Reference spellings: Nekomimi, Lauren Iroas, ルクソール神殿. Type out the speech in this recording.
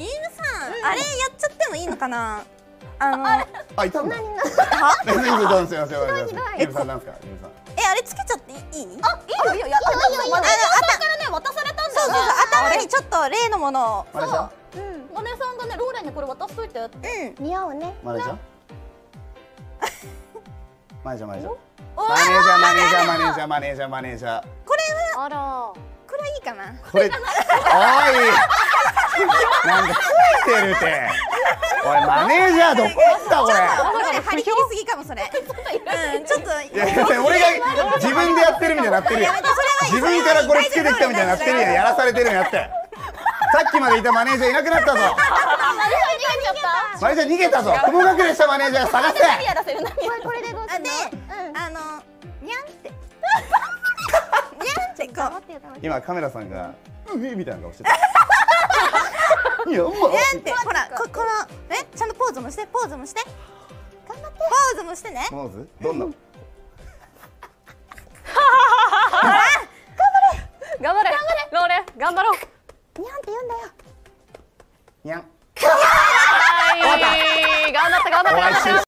イームさん、あれやっちゃってもいいのかな。いたんだ。すごいひどい。なんすか、あれつけちゃっていい？あ、いいよいいよ。あ渡されたんだよね。頭にちょっと例のものを。マネさんがね、ローレンにこれ渡しといて。似合うね。マネちゃん。マネちゃんマネちゃん。マネージャー。これは。あら。これいいかな。これ。おい。なんかついてるって。おいマネージャーどこ行ったこれ。張り切りすぎかもそれ。ちょっと。俺が自分でやってるみたいになってるよ。自分からこれつけてきたみたいになってるよ。やらされてるんやって。さっきまでいたマネージャーいなくなったぞ。マネージャー逃げたぞ。雲隠れしたマネージャー探せ。これでどうするの？にゃんって。にゃんってこう。今カメラさんがみたいな顔してた。いや、ほら、この、ちゃんとポーズもして。頑張って。ポーズもしてね。ポーズ？どんな？頑張れ。ローレン、頑張ろう。にゃんって言うんだよ。にゃん。頑張った。